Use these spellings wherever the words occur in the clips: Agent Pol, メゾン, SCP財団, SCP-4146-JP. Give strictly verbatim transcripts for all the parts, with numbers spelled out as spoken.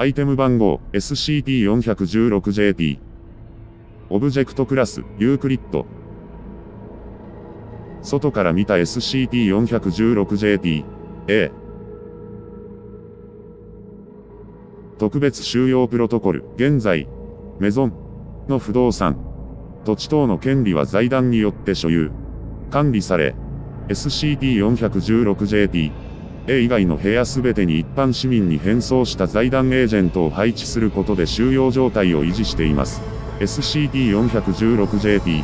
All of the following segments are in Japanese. アイテム番号 エスシーピー よんいちろく ジェーピー。 オブジェクトクラスユークリッド。外から見た エスシーピー よんいちろく ジェーピー エー 特別収容プロトコル。現在メゾンの不動産土地等の権利は財団によって所有管理され、 エスシーピー よんいちろく ジェーピー エー 以外の部屋すべてに一般市民に返送した財団エージェントを配置することで収容状態を維持しています。 エスシーピー よんいちろく ジェーピー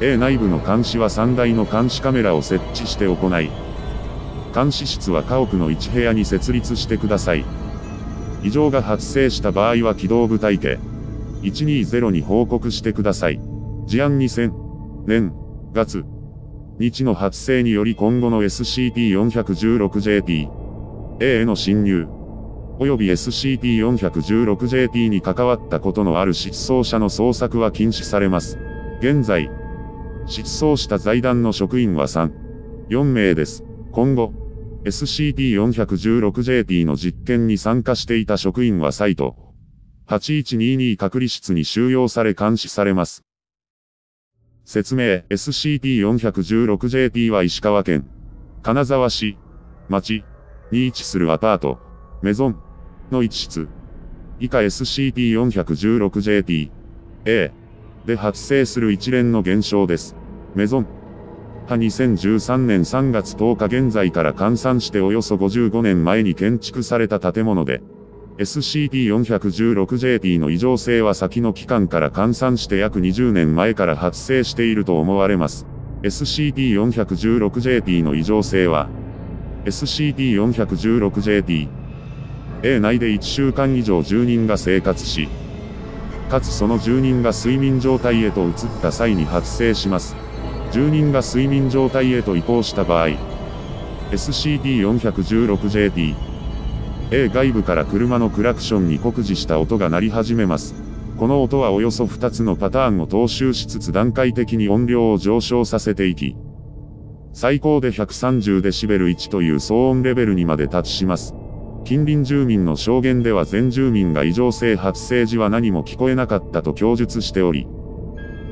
エー 内部の監視はさんだいの監視カメラを設置して行い、監視室は家屋のいち部屋に設立してください。異常が発生した場合は機動部隊系いちにーぜろに報告してください。事案にせんねんがつついたちの発生により今後の エスシーピー よんいちろく ジェーピー エー への侵入、及び エスシーピー よんいちろく ジェーピー に関わったことのある失踪者の捜索は禁止されます。現在、失踪した財団の職員はさんじゅうよんめいです。今後、エスシーピー よんいちろく ジェーピー の実験に参加していた職員はサイトはちいちにーにー隔離室に収容され監視されます。説明。 エスシーピー よんいちろく ジェーピー は石川県金沢市町に位置するアパート、メゾンのいち室。以下 エスシーピー よんいちろく ジェーピー エー で発生する一連の現象です。メゾンはにせんじゅうさんねんさんがつとおか現在から換算しておよそごじゅうごねんまえに建築された建物で、エスシーピー よんいちろく ジェーピー の異常性は先の期間から換算して約にじゅうねんまえから発生していると思われます。エスシーピー よんいちろく ジェーピー の異常性は、エスシーピー よんいちろく ジェーピー エー 内でいっしゅうかん以上じゅうにんが生活し、かつそのじゅうにんが睡眠状態へと移った際に発生します。じゅうにんが睡眠状態へと移行した場合、エスシーピー よんいちろく ジェーピーA 外部から車のクラクションに酷似した音が鳴り始めます。この音はおよそふたつのパターンを踏襲しつつ段階的に音量を上昇させていき、最高で ひゃくさんじゅうデシベルいち という騒音レベルにまで達します。近隣住民の証言では全住民が異常性発生時は何も聞こえなかったと供述しており、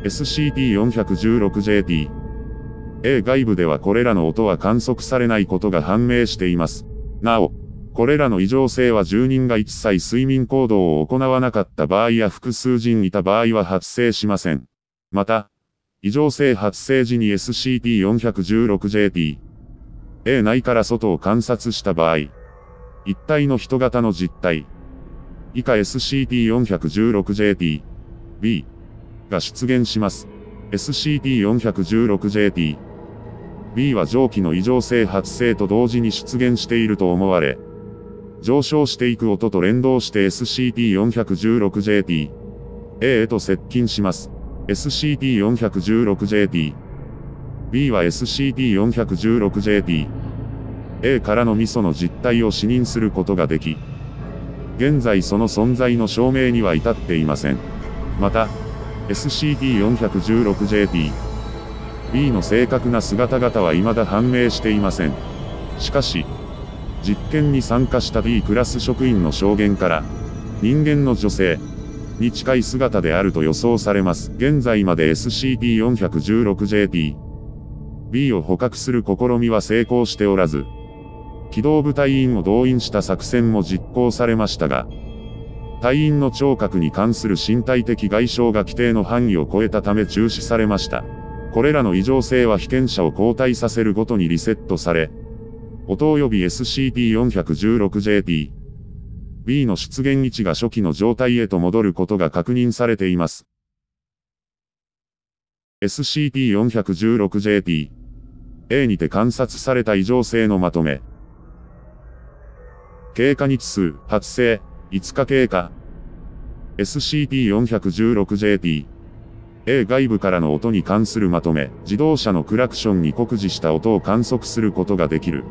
エスシーピー よんいちろく ジェーピー A 外部ではこれらの音は観測されないことが判明しています。なお、これらの異常性は住人が一切睡眠行動を行わなかった場合や複数人いた場合は発生しません。また、異常性発生時に エスシーピー よんいちろく ジェーピー A 内から外を観察した場合、一体の人型の実体、以下 エスシーピー よんいちろく ジェーピー B が出現します。エスシーピー よんいちろく ジェーピー B は上記の異常性発生と同時に出現していると思われ、上昇していく音と連動して エスシーピー よんいちろく ジェーピー A へと接近します。エスシーピー よんいちろく ジェーピー B は エスシーピー よんいちろく ジェーピー A からのみその実態を視認することができ、現在その存在の証明には至っていません。また、エスシーピー よんいちろく ジェーピー B の正確な姿々は未だ判明していません。しかし、実験に参加した B クラス職員の証言から、人間の女性に近い姿であると予想されます。現在まで エスシーピー よんいちろく ジェーピー B を捕獲する試みは成功しておらず、機動部隊員を動員した作戦も実行されましたが、隊員の聴覚に関する身体的外傷が規定の範囲を超えたため中止されました。これらの異常性は被験者を交代させるごとにリセットされ、音及び エスシーピー よんいちろく ジェーピー B の出現位置が初期の状態へと戻ることが確認されています。エスシーピー よんいちろく ジェーピー A にて観察された異常性のまとめ。経過日数、発生、いつか経過。エスシーピー よんいちろく ジェーピー A 外部からの音に関するまとめ。自動車のクラクションに酷似した音を観測することができる。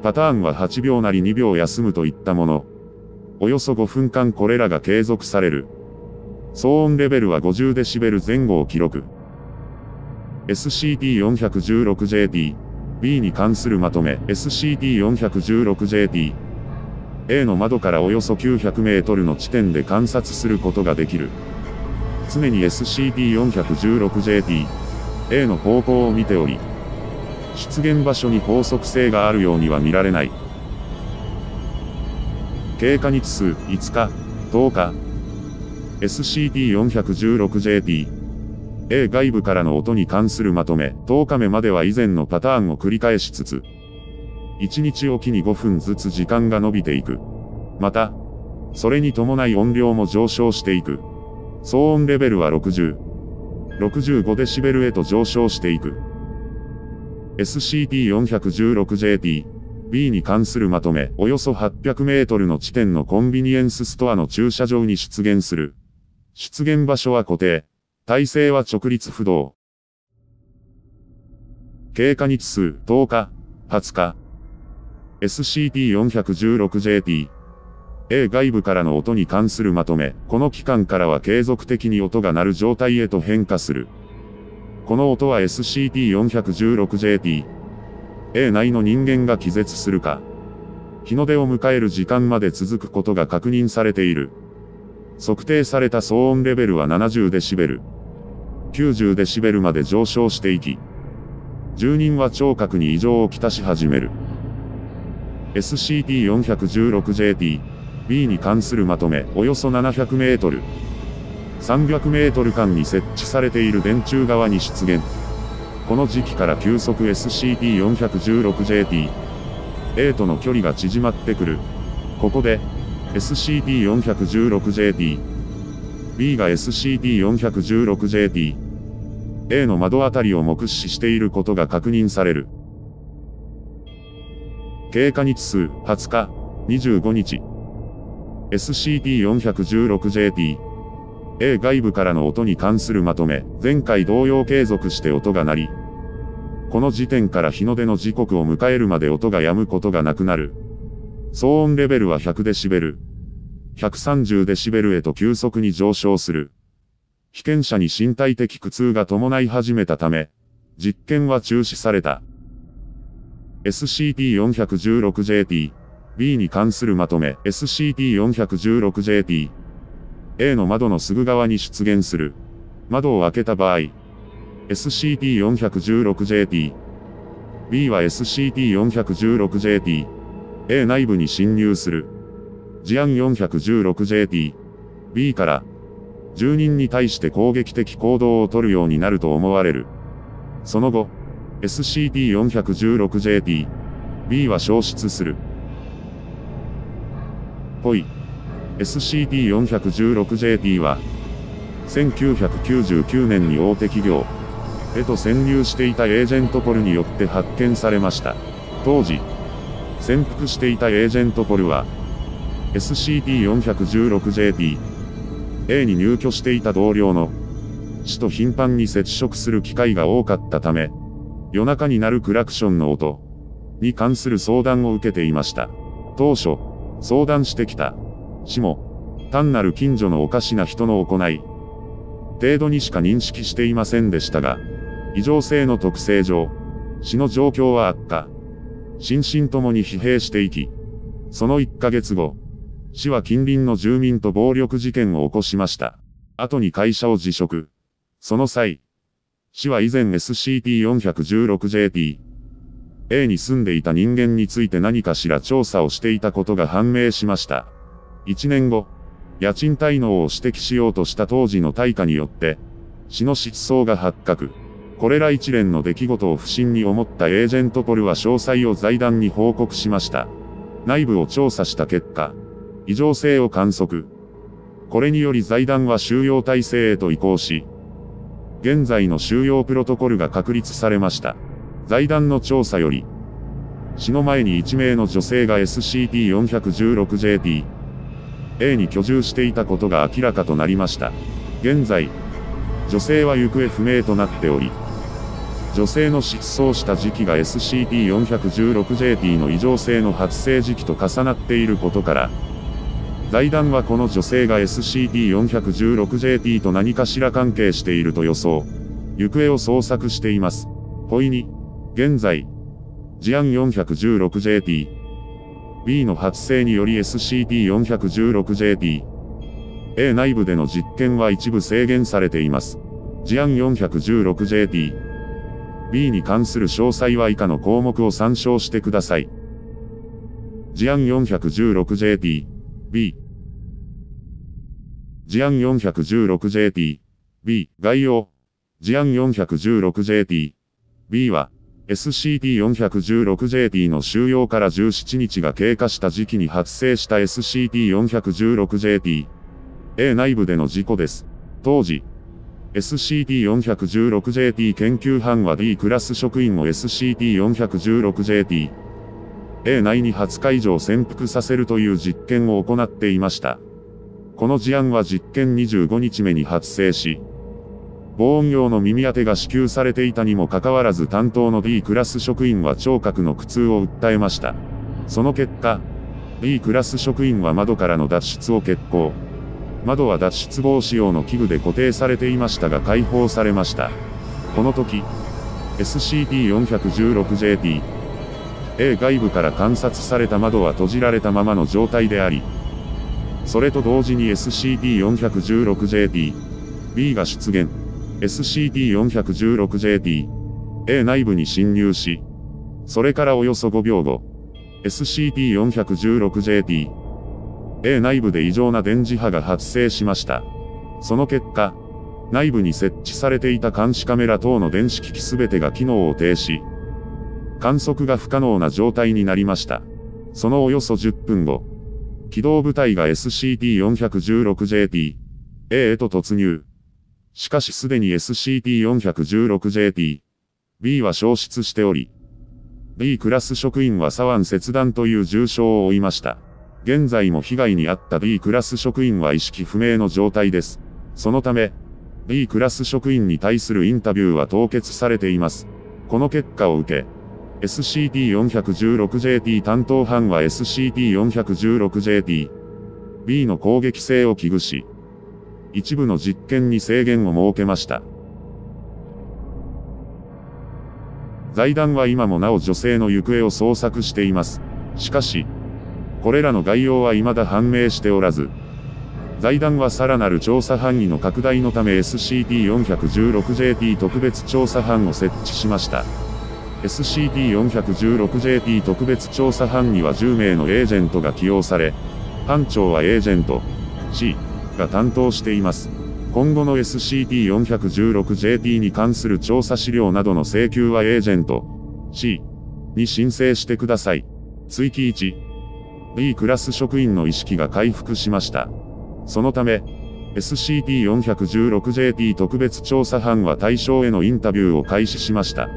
パターンははちびょうなりにびょう休むといったもの。およそごふんかんこれらが継続される。騒音レベルはごじゅうデシベルぜん後を記録。エスシーピー よんいちろく ジェーピー B に関するまとめ。エスシーピー よんいちろく ジェーピー A の窓からおよそきゅうひゃくメートルの地点で観察することができる。常に エスシーピー よんいちろく ジェーピー A の方向を見ており、出現場所に法則性があるようには見られない。経過日数いつか、とおか。 エスシーピー よんいちろく ジェーピー A 外部からの音に関するまとめ。とおかめまでは以前のパターンを繰り返しつつ、いちにちおきにごふんずつ時間が伸びていく。また、それに伴い音量も上昇していく。騒音レベルはろくじゅう、ろくじゅうごデシベルへと上昇していく。エスシーピー よんいちろく ジェーピー ビー に関するまとめ。およそはっぴゃくメートルの地点のコンビニエンスストアの駐車場に出現する。出現場所は固定。体勢は直立不動。経過日数とおか、はつか。 エスシーピー よんいちろく ジェーピー A 外部からの音に関するまとめ。この期間からは継続的に音が鳴る状態へと変化する。この音は エスシーピー よんいちろく ジェーピー A 内の人間が気絶するか、日の出を迎える時間まで続くことが確認されている。測定された騒音レベルはななじゅうデシベル、きゅうじゅうデシベルまで上昇していき、住人は聴覚に異常をきたし始める。エスシーピー よんいちろく ジェーピー ビー に関するまとめ。およそななひゃくメートル、さんびゃくメートルかんに設置されている電柱側に出現。この時期から急速 エスシーピー よんいちろく ジェーピー A との距離が縮まってくる。ここで エスシーピー よんいちろく ジェーピー ビー が エスシーピー よんいちろく ジェーピー A の窓あたりを目視していることが確認される。経過日数はつか、にじゅうごにち。 エスシーピー よんいちろく ジェーピー A 外部からの音に関するまとめ。前回同様継続して音が鳴り、この時点から日の出の時刻を迎えるまで音が止むことがなくなる。騒音レベルはひゃくデシベル、ひゃくさんじゅうデシベルへと急速に上昇する。被験者に身体的苦痛が伴い始めたため、実験は中止された。エスシーピー よんいちろく ジェーピー ビー に関するまとめ。 エスシーピー よんいちろく ジェーピー A の窓のすぐ側に出現する。窓を開けた場合、 エスシーピー よんいちろく ジェーピー ビー は エスシーピー よんいちろく ジェーピー A 内部に侵入する。事案 よんいちろく ジェーピー ビー から、住人に対して攻撃的行動をとるようになると思われる。その後、エスシーピー よんいちろく ジェーピー ビー は消失する。ポイ。エスシーピー よんいちろく ジェーピー は、せんきゅうひゃくきゅうじゅうきゅうねんに大手企業、へと潜入していたエージェントポルによって発見されました。当時、潜伏していたエージェントポルは、エスシーピー よんいちろく ジェーピー エー に入居していた同僚の死と頻繁に接触する機会が多かったため、夜中に鳴るクラクションの音に関する相談を受けていました。当初、相談してきた死も、単なる近所のおかしな人の行い、程度にしか認識していませんでしたが、異常性の特性上、死の状況は悪化。心身ともに疲弊していき、そのいっかげつご、死は近隣の住民と暴力事件を起こしました。後に会社を辞職。その際、死は以前 エスシーピー よんいちろく ジェーピー エー に住んでいた人間について何かしら調査をしていたことが判明しました。いちねんご、家賃滞納を指摘しようとした当時の対価によって、死の失踪が発覚。これら一連の出来事を不審に思ったエージェントポルは詳細を財団に報告しました。内部を調査した結果、異常性を観測。これにより財団は収容体制へと移行し、現在の収容プロトコルが確立されました。財団の調査より、死の前にいちめいの女性が エスシーピー よんいちろく ジェーピー エー に居住していたことが明らかとなりました。現在、女性は行方不明となっており、女性の失踪した時期が エスシーピー よんいちろく ジェーピー の異常性の発生時期と重なっていることから、財団はこの女性が エスシーピー よんいちろく ジェーピー と何かしら関係していると予想、行方を捜索しています。ポイに、現在、事案 よんいちろく ジェーピー B の発生により エスシーピー よんいちろく ジェーピー A 内部での実験は一部制限されています。事案 よんいちろく ジェーピー B に関する詳細は以下の項目を参照してください。事案 よんいちろく ジェーピー B 事案 よんいちろく ジェーピー B 概要事案 よんいちろく ジェーピー B は エスシーピー よんいちろく ジェーピー の収容からじゅうしちにちが経過した時期に発生した エスシーピー よんいちろく ジェーピー A 内部での事故です。当時、エスシーピー よんいちろく ジェーピー 研究班は D クラス職員を エスシーピー よんいちろく ジェーピー A 内にはつか以上潜伏させるという実験を行っていました。この事案は実験にじゅうごにちめに発生し、防音用の耳当てが支給されていたにもかかわらず担当の D クラス職員は聴覚の苦痛を訴えました。その結果、D クラス職員は窓からの脱出を決行。窓は脱出防止用の器具で固定されていましたが解放されました。この時、エスシーピー よんいちろく ジェーピー A 外部から観察された窓は閉じられたままの状態であり、それと同時に エスシーピー よんいちろく ジェーピー B が出現。エスシーピー よんいちろく ジェーピー A 内部に侵入し、それからおよそごびょうご、エスシーピー よんいちろく ジェーピー A 内部で異常な電磁波が発生しました。その結果、内部に設置されていた監視カメラ等の電子機器すべてが機能を停止、観測が不可能な状態になりました。そのおよそじゅっぷんご、機動部隊が エスシーピー よんいちろく ジェーピー A へと突入。しかしすでに エスシーピー よんいちろく ジェーピー B は消失しており、B クラス職員は左腕切断という重傷を負いました。現在も被害に遭った B クラス職員は意識不明の状態です。そのため、B クラス職員に対するインタビューは凍結されています。この結果を受け、エスシーピー よんいちろく ジェーピー 担当班は エスシーピー よんいちろく ジェーピー B の攻撃性を危惧し、一部の実験に制限を設けました。財団は今もなお女性の行方を捜索しています。しかし、これらの概要は未だ判明しておらず、財団はさらなる調査範囲の拡大のため エスシーピー よんいちろく ジェーピー 特別調査班を設置しました。エスシーピー よんいちろく ジェーピー 特別調査班にはじゅうめいのエージェントが起用され、班長はエージェント Cが担当しています。今後の エスシーピー よんいちろく ジェーピー に関する調査資料などの請求はエージェント C に申請してください。追記いち、B クラス職員の意識が回復しました。そのため、エスシーピー よんいちろく ジェーピー 特別調査班は対象へのインタビューを開始しました。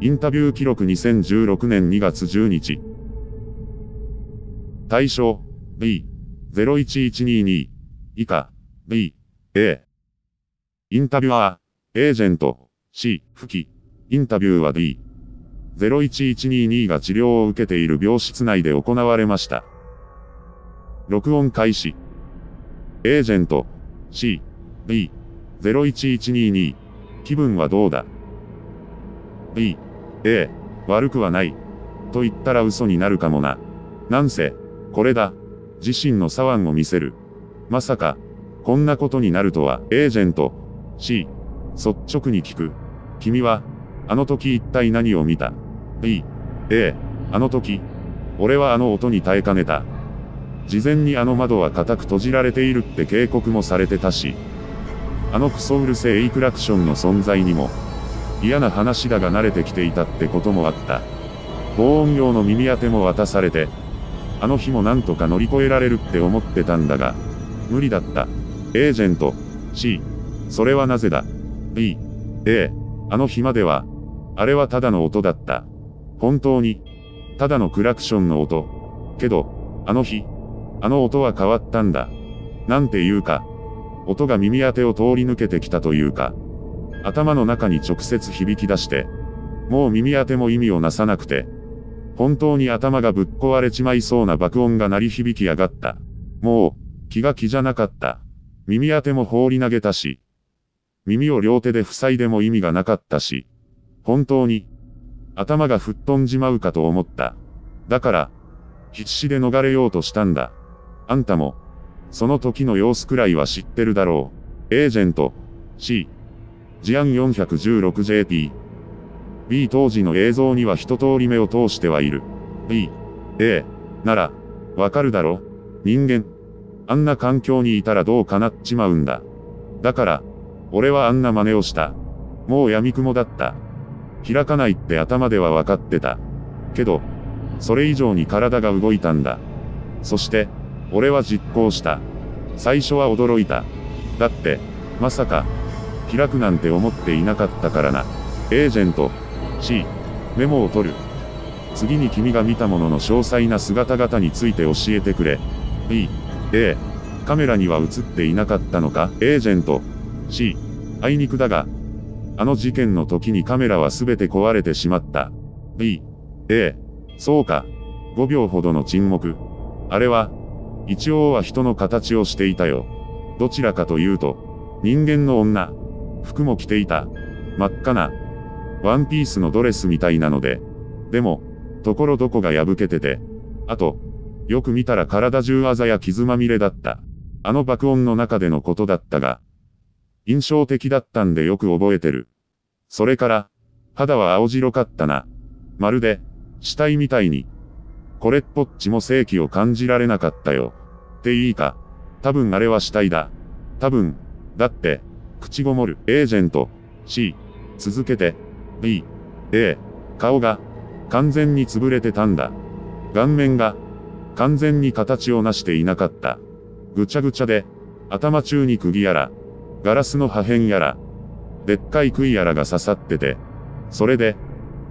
インタビュー記録にせんじゅうろくねん にがつ じゅうににち。対象 Bゼロいちいちにに 以下 B、A。インタビュアー、エージェント、C、吹き。インタビューは D。ゼロいちいちににが治療を受けている病室内で行われました。録音開始。エージェント、C、B。ゼロいちいちにに。気分はどうだ ?B、A。悪くはない。と言ったら嘘になるかもな。なんせ、これだ。自身の左腕を見せる。まさか、こんなことになるとは。エージェント、C、率直に聞く。君は、あの時一体何を見た ?B、A、あの時、俺はあの音に耐えかねた。事前にあの窓は固く閉じられているって警告もされてたし、あのクソうるせえクラクションの存在にも、嫌な話だが慣れてきていたってこともあった。防音用の耳当ても渡されて、あの日もなんとか乗り越えられるって思ってたんだが、無理だった。エージェント、C。それはなぜだ ?B。A。あの日までは、あれはただの音だった。本当に、ただのクラクションの音。けど、あの日、あの音は変わったんだ。なんていうか、音が耳当てを通り抜けてきたというか、頭の中に直接響き出して、もう耳当ても意味をなさなくて、本当に頭がぶっ壊れちまいそうな爆音が鳴り響きやがった。もう、気が気じゃなかった。耳当ても放り投げたし、耳を両手で塞いでも意味がなかったし、本当に、頭が吹っ飛んじまうかと思った。だから、必死で逃れようとしたんだ。あんたも、その時の様子くらいは知ってるだろう。エージェント、C。事案 よんいちろくジェーピービー 当時の映像には一通り目を通してはいる。B。A。なら、わかるだろ。人間。あんな環境にいたらどうかなっちまうんだ。だから、俺はあんな真似をした。もう闇雲だった。開かないって頭ではわかってた。けど、それ以上に体が動いたんだ。そして、俺は実行した。最初は驚いた。だって、まさか、開くなんて思っていなかったからな。エージェント、C、メモを取る。次に君が見たものの詳細な姿々について教えてくれ。B、A、カメラには映っていなかったのか？エージェント、C、あいにくだが、あの事件の時にカメラは全て壊れてしまった。B、A、そうか。ごびょうほどの沈黙。あれは、一応は人の形をしていたよ。どちらかというと、人間の女。服も着ていた。真っ赤な、ワンピースのドレスみたいなので。でも、ところどこが破けてて。あと、よく見たら体中あざや傷まみれだった。あの爆音の中でのことだったが、印象的だったんでよく覚えてる。それから、肌は青白かったな。まるで、死体みたいに。これっぽっちも正気を感じられなかったよ。っていいか。多分あれは死体だ。多分、だって、口ごもる。エージェント、C、続けて、B、A、顔が、完全に潰れてたんだ。顔面が、完全に形をなしていなかった。ぐちゃぐちゃで、頭中に釘やら、ガラスの破片やら、でっかい杭やらが刺さってて、それで、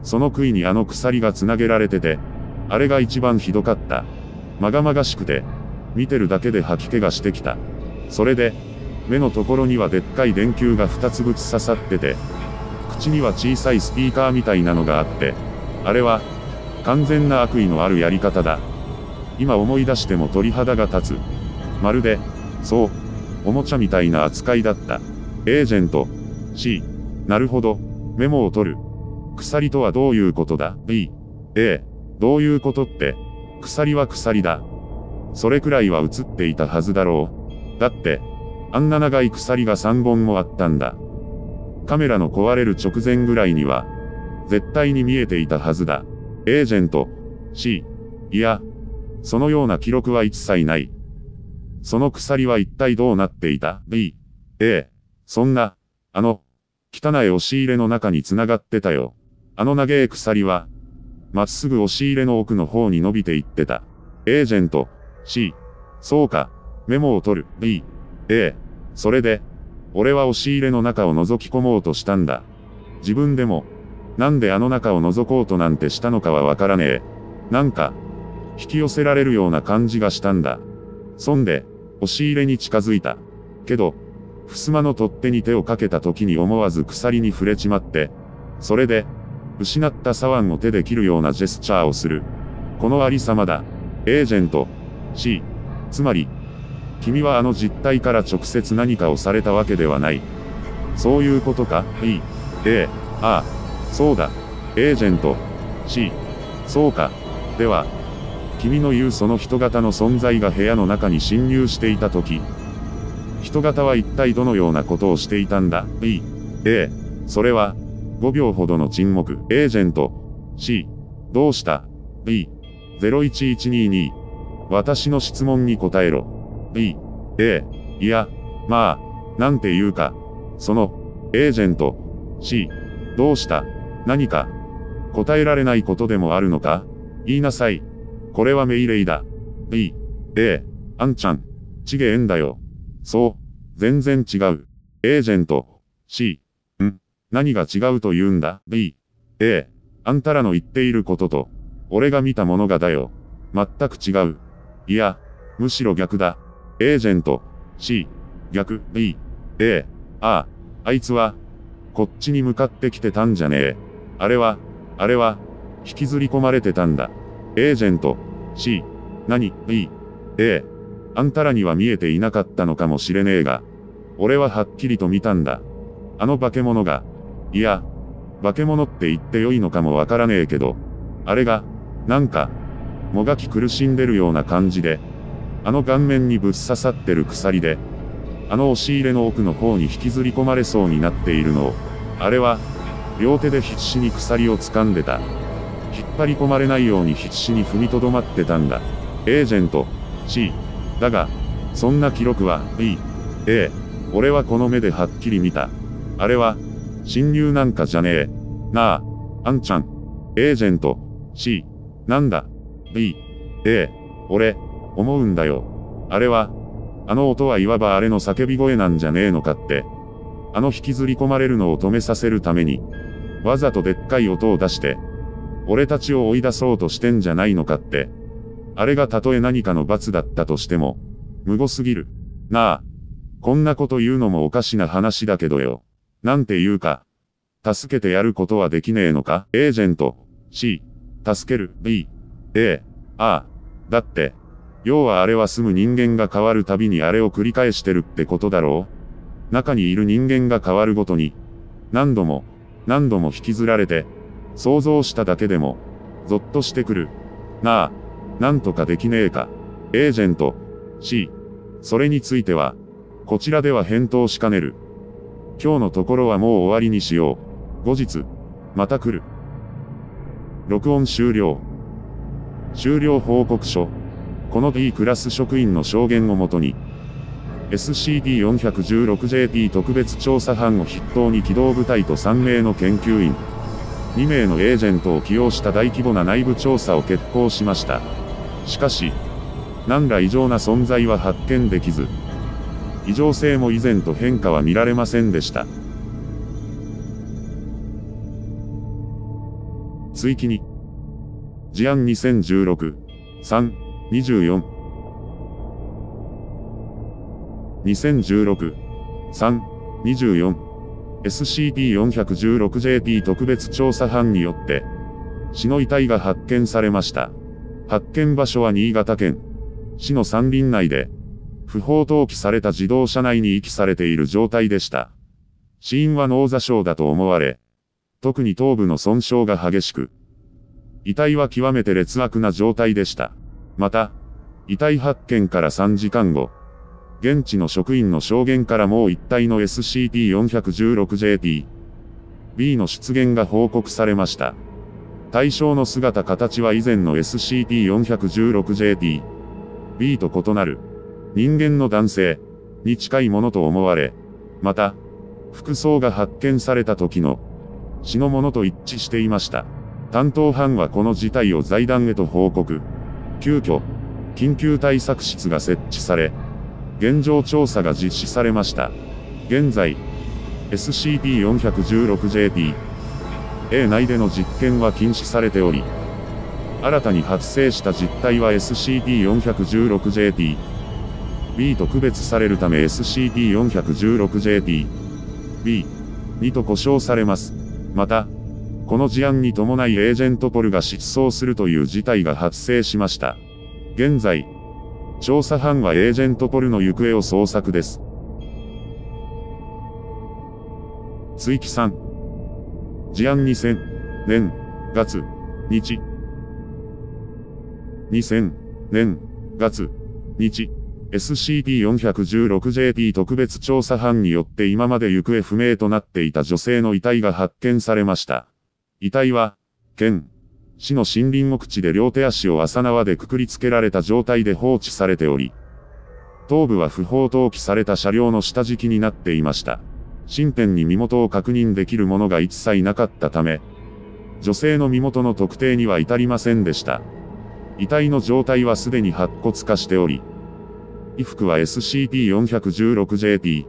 その杭にあの鎖がつなげられてて、あれが一番ひどかった。まがまがしくて、見てるだけで吐き気がしてきた。それで、目のところにはでっかい電球が二つぶち刺さってて、口には小さいスピーカーみたいなのがあって、あれは、完全な悪意のあるやり方だ。今思い出しても鳥肌が立つ。まるで、そう、おもちゃみたいな扱いだった。エージェント、C、なるほど、メモを取る。鎖とはどういうことだ？ B、A、どういうことって、鎖は鎖だ。それくらいは映っていたはずだろう。だって、あんな長い鎖がさんぼんもあったんだ。カメラの壊れる直前ぐらいには、絶対に見えていたはずだ。エージェント、C、いや、そのような記録は一切ない。その鎖は一体どうなっていた？ B、A、そんな、あの、汚い押し入れの中に繋がってたよ。あの長い鎖は、まっすぐ押し入れの奥の方に伸びていってた。エージェント、C、そうか、メモを取る。B、A、それで、俺は押し入れの中を覗き込もうとしたんだ。自分でも、なんであの中を覗こうとなんてしたのかはわからねえ。なんか、引き寄せられるような感じがしたんだ。そんで、押し入れに近づいた。けど、襖の取っ手に手をかけた時に思わず鎖に触れちまって、それで、失ったサワンを手で切るようなジェスチャーをする。このありさまだ。エージェント、C。つまり、君はあの実体から直接何かをされたわけではない。そういうことか？ B、A、ああ、そうだ。エージェント、C。そうか。では、君の言うその人型の存在が部屋の中に侵入していたとき、人型は一体どのようなことをしていたんだ？ B、A。それは、ごびょうほどの沈黙。エージェント、C。どうした？ B、ゼロいちいちにに。私の質問に答えろ。B、A。いや、まあ、なんていうか、その、エージェント、C。どうした？何か、答えられないことでもあるのか？言いなさい。これは命令だ。B、A。あんちゃん、ちげえんだよ。そう、全然違う。エージェント、C。ん？何が違うと言うんだ？ B、A。あんたらの言っていることと、俺が見たものがだよ。全く違う。いや、むしろ逆だ。エージェント、C。逆、B、A。ああ、あいつは、こっちに向かってきてたんじゃねえ。あれは、あれは、引きずり込まれてたんだ。エージェント、C。何？ B、A。あんたらには見えていなかったのかもしれねえが、俺ははっきりと見たんだ。あの化け物が、いや、化け物って言ってよいのかもわからねえけど、あれが、なんか、もがき苦しんでるような感じで、あの顔面にぶっ刺さってる鎖で、あの押し入れの奥の方に引きずり込まれそうになっているのを、あれは、両手で必死に鎖を掴んでた。引っ張り込まれないように必死に踏みとどまってたんだ。エージェント C。だが、そんな記録は B、A。俺はこの目ではっきり見た。あれは、侵入なんかじゃねえ。なあ、あんちゃん。エージェント C。なんだ ?B。A。俺、思うんだよ。あれは、あの音はいわばあれの叫び声なんじゃねえのかって。あの引きずり込まれるのを止めさせるために、わざとでっかい音を出して、俺たちを追い出そうとしてんじゃないのかって。あれがたとえ何かの罰だったとしても、無すぎる。なあ。こんなこと言うのもおかしな話だけどよ。なんて言うか。助けてやることはできねえのか？エージェント C。助ける B。A。ああ。だって。要はあれは住む人間が変わるたびにあれを繰り返してるってことだろう？中にいる人間が変わるごとに、何度も、何度も引きずられて、想像しただけでも、ゾッとしてくる。なあ、なんとかできねえか。エージェント C。それについては、こちらでは返答しかねる。今日のところはもう終わりにしよう。後日、また来る。録音終了。終了報告書。この B クラス職員の証言をもとに、エスシーピー よんいちろく ジェーピー 特別調査班を筆頭に機動部隊とさんめいの研究員、にめいのエージェントを起用した大規模な内部調査を決行しました。しかし、何ら異常な存在は発見できず、異常性も以前と変化は見られませんでした。追記に、事案にせんじゅうろく さん にじゅうよん にせんじゅうろく さん にじゅうよん エスシーピー よんいちろく ジェーピー 特別調査班によって死の遺体が発見されました。発見場所は新潟県市の山林内で不法投棄された自動車内に遺棄されている状態でした。死因は脳挫傷だと思われ、特に頭部の損傷が激しく、遺体は極めて劣悪な状態でした。また、遺体発見からさんじかんご、現地の職員の証言からもう一体の エスシーピー よんいちろく ジェーピー ビー の出現が報告されました。対象の姿形は以前の エスシーピー よんいちろく ジェーピー ビー と異なる、人間の男性に近いものと思われ、また、服装が発見された時の死のものと一致していました。担当班はこの事態を財団へと報告。急遽、緊急対策室が設置され、現状調査が実施されました。現在、エスシーピー よんいちろく ジェーピー エー 内での実験は禁止されており、新たに発生した実態は エスシーピー よんいちろく ジェーピー ビー と区別されるため エスシーピー よんいちろく ジェーピー ビー にと呼称されます。また、この事案に伴いエージェントポルが失踪するという事態が発生しました。現在、調査班はエージェントポルの行方を捜索です。追記さん。事案にせんねんがつ にち。にせんねんがつ にち。エスシーピー よんいちろく ジェーピー 特別調査班によって今まで行方不明となっていた女性の遺体が発見されました。遺体は、県、市の森林奥地で両手足を麻縄でくくりつけられた状態で放置されており、頭部は不法投棄された車両の下敷きになっていました。身辺に身元を確認できるものが一切なかったため、女性の身元の特定には至りませんでした。遺体の状態はすでに白骨化しており、衣服は エスシーピー よんいちろく ジェーピー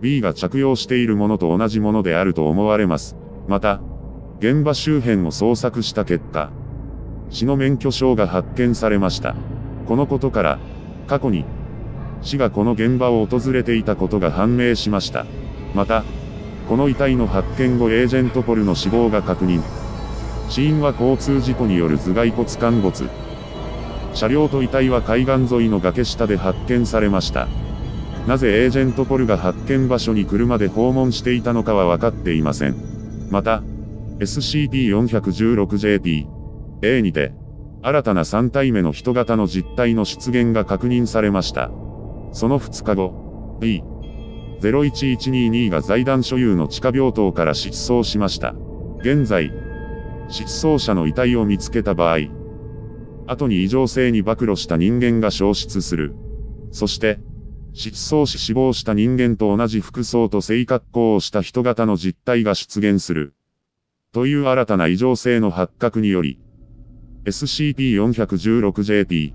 ビー が着用しているものと同じものであると思われます。また、現場周辺を捜索した結果、市の免許証が発見されました。このことから、過去に、市がこの現場を訪れていたことが判明しました。また、この遺体の発見後エージェントポルの死亡が確認。死因は交通事故による頭蓋骨陥没。車両と遺体は海岸沿いの崖下で発見されました。なぜエージェントポルが発見場所に車で訪問していたのかは分かっていません。また、エスシーピー よんいちろく ジェーピー エー にて、新たなさんたいめの人型の実体の出現が確認されました。そのふつかご、ビーゼロいちいちにに が財団所有の地下病棟から失踪しました。現在、失踪者の遺体を見つけた場合、後に異常性に暴露した人間が消失する。そして、失踪し死亡した人間と同じ服装と性格好をした人型の実体が出現する。という新たな異常性の発覚により、エスシーピー よんいちろく ジェーピー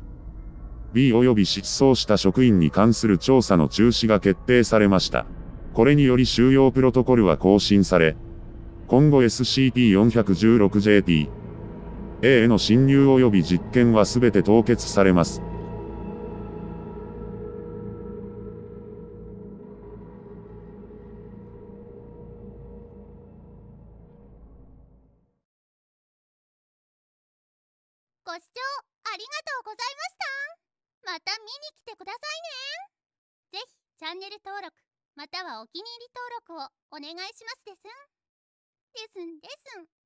ビー 及び失踪した職員に関する調査の中止が決定されました。これにより収容プロトコルは更新され、今後 エスシーピー よんいちろく ジェーピー エー への侵入及び実験は全て凍結されます。ご視聴ありがとうございました。また見に来てくださいね。ぜひチャンネル登録またはお気に入り登録をお願いしますですん。ですんですん。